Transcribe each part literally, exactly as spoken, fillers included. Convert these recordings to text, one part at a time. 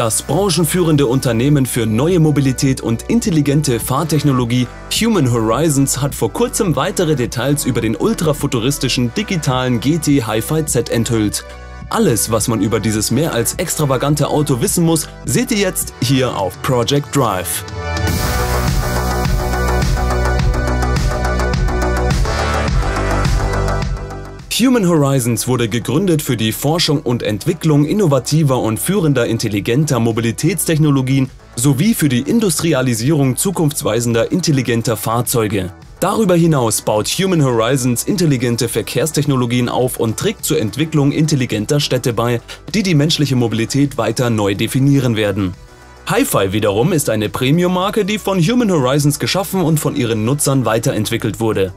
Das branchenführende Unternehmen für neue Mobilität und intelligente Fahrtechnologie Human Horizons hat vor kurzem weitere Details über den ultrafuturistischen digitalen G T HiPhi Z enthüllt. Alles, was man über dieses mehr als extravagante Auto wissen muss, seht ihr jetzt hier auf Project Drive. Human Horizons wurde gegründet für die Forschung und Entwicklung innovativer und führender intelligenter Mobilitätstechnologien sowie für die Industrialisierung zukunftsweisender intelligenter Fahrzeuge. Darüber hinaus baut Human Horizons intelligente Verkehrstechnologien auf und trägt zur Entwicklung intelligenter Städte bei, die die menschliche Mobilität weiter neu definieren werden. HiPhi wiederum ist eine Premium-Marke, die von Human Horizons geschaffen und von ihren Nutzern weiterentwickelt wurde.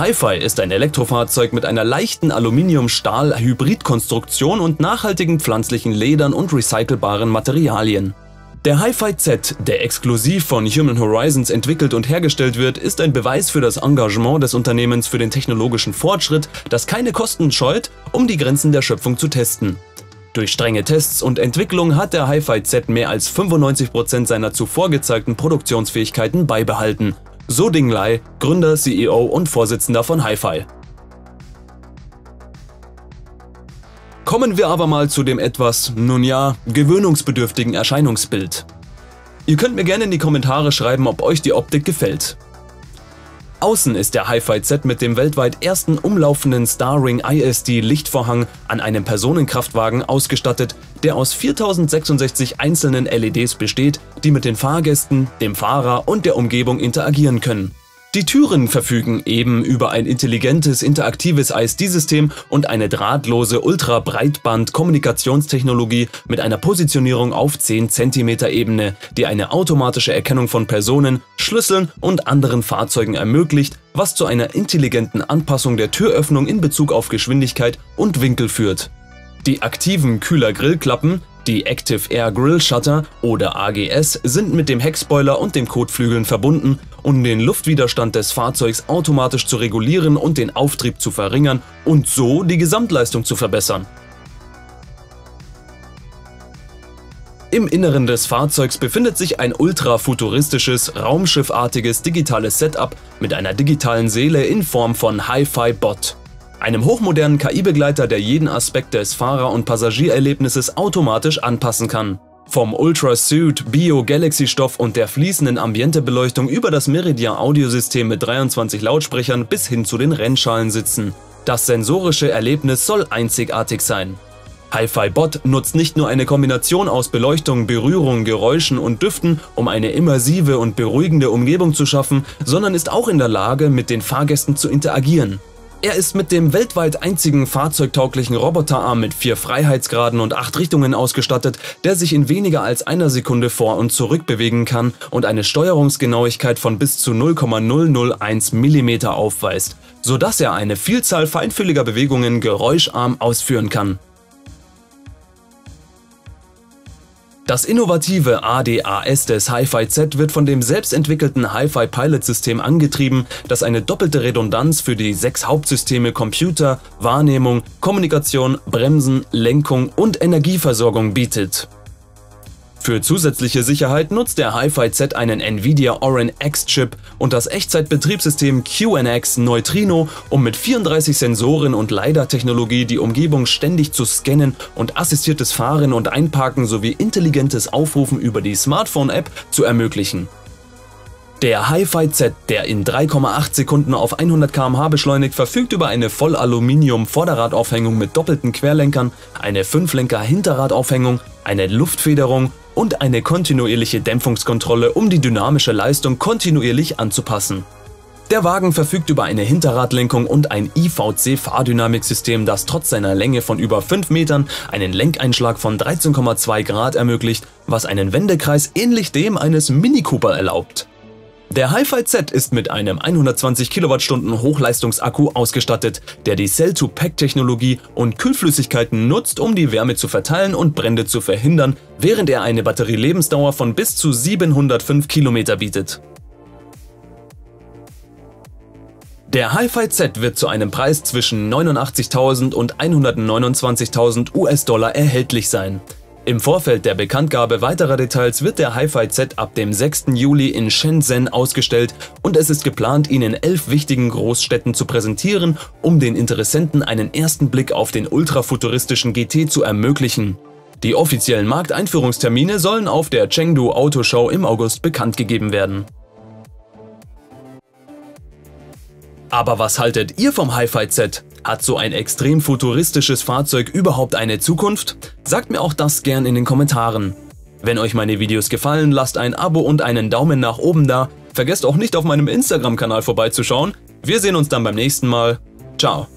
HiPhi ist ein Elektrofahrzeug mit einer leichten Aluminium-Stahl-Hybrid-Konstruktion und nachhaltigen pflanzlichen Ledern und recycelbaren Materialien. Der HiPhi Z, der exklusiv von Human Horizons entwickelt und hergestellt wird, ist ein Beweis für das Engagement des Unternehmens für den technologischen Fortschritt, das keine Kosten scheut, um die Grenzen der Schöpfung zu testen. Durch strenge Tests und Entwicklung hat der HiPhi Z mehr als fünfundneunzig Prozent seiner zuvor gezeigten Produktionsfähigkeiten beibehalten. So Dinglei, Gründer, C E O und Vorsitzender von HiPhi. Kommen wir aber mal zu dem etwas, nun ja, gewöhnungsbedürftigen Erscheinungsbild. Ihr könnt mir gerne in die Kommentare schreiben, ob euch die Optik gefällt. Außen ist der HiPhi Z mit dem weltweit ersten umlaufenden Starring I S D Lichtvorhang an einem Personenkraftwagen ausgestattet, der aus viertausendsechsundsechzig einzelnen L E Ds besteht, die mit den Fahrgästen, dem Fahrer und der Umgebung interagieren können. Die Türen verfügen eben über ein intelligentes, interaktives I S D-System und eine drahtlose Ultra-Breitband-Kommunikationstechnologie mit einer Positionierung auf zehn Zentimeter Ebene, die eine automatische Erkennung von Personen, Schlüsseln und anderen Fahrzeugen ermöglicht, was zu einer intelligenten Anpassung der Türöffnung in Bezug auf Geschwindigkeit und Winkel führt. Die aktiven Kühler-Grillklappen, die Active Air Grill-Shutter oder A G S sind mit dem Heckspoiler und den Kotflügeln verbunden, um den Luftwiderstand des Fahrzeugs automatisch zu regulieren und den Auftrieb zu verringern und so die Gesamtleistung zu verbessern. Im Inneren des Fahrzeugs befindet sich ein ultrafuturistisches, raumschiffartiges digitales Setup mit einer digitalen Seele in Form von HiPhi Bot, einem hochmodernen K I-Begleiter, der jeden Aspekt des Fahrer- und Passagiererlebnisses automatisch anpassen kann. Vom Ultrasuit, Bio-Galaxy-Stoff und der fließenden Ambientebeleuchtung über das Meridian-Audiosystem mit dreiundzwanzig Lautsprechern bis hin zu den Rennschalensitzen. Das sensorische Erlebnis soll einzigartig sein. HiPhi Bot nutzt nicht nur eine Kombination aus Beleuchtung, Berührung, Geräuschen und Düften, um eine immersive und beruhigende Umgebung zu schaffen, sondern ist auch in der Lage, mit den Fahrgästen zu interagieren. Er ist mit dem weltweit einzigen fahrzeugtauglichen Roboterarm mit vier Freiheitsgraden und acht Richtungen ausgestattet, der sich in weniger als einer Sekunde vor- und zurück bewegen kann und eine Steuerungsgenauigkeit von bis zu null Komma null null eins Millimeter aufweist, sodass er eine Vielzahl feinfühliger Bewegungen geräuscharm ausführen kann. Das innovative A D A S des HiPhi Z wird von dem selbstentwickelten HiPhi Pilot System angetrieben, das eine doppelte Redundanz für die sechs Hauptsysteme Computer, Wahrnehmung, Kommunikation, Bremsen, Lenkung und Energieversorgung bietet. Für zusätzliche Sicherheit nutzt der HiPhi Z einen Nvidia Orin X-Chip und das Echtzeitbetriebssystem Q N X Neutrino, um mit vierunddreißig Sensoren und LiDAR-Technologie die Umgebung ständig zu scannen und assistiertes Fahren und Einparken sowie intelligentes Aufrufen über die Smartphone-App zu ermöglichen. Der HiPhi Z, der in drei Komma acht Sekunden auf hundert Kilometer pro Stunde beschleunigt, verfügt über eine Voll-Aluminium-Vorderradaufhängung mit doppelten Querlenkern, eine Fünflenker-Hinterradaufhängung, eine Luftfederung und eine kontinuierliche Dämpfungskontrolle, um die dynamische Leistung kontinuierlich anzupassen. Der Wagen verfügt über eine Hinterradlenkung und ein I V C-Fahrdynamiksystem, das trotz seiner Länge von über fünf Metern einen Lenkeinschlag von dreizehn Komma zwei Grad ermöglicht, was einen Wendekreis ähnlich dem eines Mini Cooper erlaubt. Der HiPhi Z ist mit einem hundertzwanzig Kilowattstunden Hochleistungsakku ausgestattet, der die Cell-to-Pack-Technologie und Kühlflüssigkeiten nutzt, um die Wärme zu verteilen und Brände zu verhindern, während er eine Batterielebensdauer von bis zu siebenhundertfünf Kilometer bietet. Der HiPhi Z wird zu einem Preis zwischen neunundachtzigtausend und hundertneunundzwanzigtausend U S-Dollar erhältlich sein. Im Vorfeld der Bekanntgabe weiterer Details wird der HiPhi Z ab dem sechsten Juli in Shenzhen ausgestellt und es ist geplant, ihn in elf wichtigen Großstädten zu präsentieren, um den Interessenten einen ersten Blick auf den ultrafuturistischen G T zu ermöglichen. Die offiziellen Markteinführungstermine sollen auf der Chengdu Autoshow im August bekannt gegeben werden. Aber was haltet ihr vom HiPhi Z? Hat so ein extrem futuristisches Fahrzeug überhaupt eine Zukunft? Sagt mir auch das gern in den Kommentaren. Wenn euch meine Videos gefallen, lasst ein Abo und einen Daumen nach oben da. Vergesst auch nicht, auf meinem Instagram-Kanal vorbeizuschauen. Wir sehen uns dann beim nächsten Mal. Ciao.